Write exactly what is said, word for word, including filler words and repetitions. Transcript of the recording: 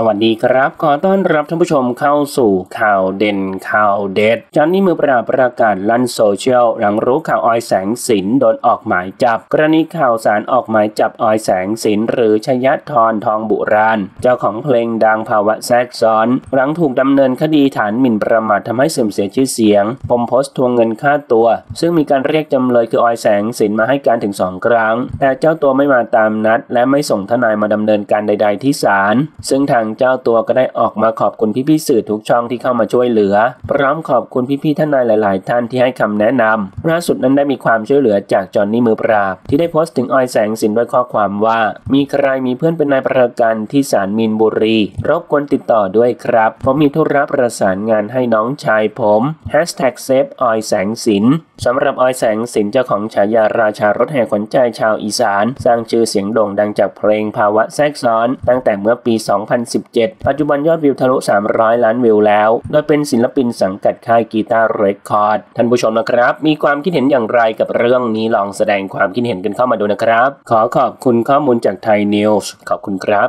สวัสดีครับขอต้อนรับท่านผู้ชมเข้าสู่ข่าวเด่นข่าวเด็ดจันนี่มือปราบประกาศลั่นโซเชียลหลังรู้ข่าวออยแสงสินโดนออกหมายจับกรณีข่าวสารออกหมายจับออยแสงสินหรือชยธรทองบุราณเจ้าของเพลงดังภาวะแทรกซ้อนหลังถูกดำเนินคดีฐานหมิ่นประมาททำให้เสื่อมเสียชื่อเสียงปมโพสต์ทวงเงินค่าตัวซึ่งมีการเรียกจำเลยคือออยแสงสินมาให้การถึงสองครั้งแต่เจ้าตัวไม่มาตามนัดและไม่ส่งทนายมาดำเนินการใดๆที่ศาลซึ่งทางเจ้าตัวก็ได้ออกมาขอบคุณพี่ๆสื่อทุกช่องที่เข้ามาช่วยเหลือพร้อมขอบคุณพี่ๆทนายหลายๆท่านที่ให้คำแนะนำล่าสุดนั้นได้มีความช่วยเหลือจากจอนนี่มือปราบที่ได้โพสต์ถึงออยแสงสินด้วยข้อความว่ามีใครมีเพื่อนเป็นนายประกันที่ศาลมีนบุรีรบกวนติดต่อด้วยครับผมมีธุระประสานงานให้น้องชายผมแฮชแท็กเซฟออยแสงสินสำหรับออยแสงสินเจ้าของฉายาราชารถแห่ขวัญใจชาวอีสานสร้างชื่อเสียงโด่งดังจากเพลงภาวะแทรกซ้อนตั้งแต่เมื่อปีสองพันสิบเจ็ดปัจจุบันยอดวิวทะลุสามร้อยล้านวิวแล้วโดยเป็นศิลปินสังกัดค่ายกีตาร์เรคคอร์ดท่านผู้ชมนะครับมีความคิดเห็นอย่างไรกับเรื่องนี้ลองแสดงความคิดเห็นกันเข้ามาดูนะครับขอขอบคุณข้อมูลจากไทยนิวส์ขอบคุณครับ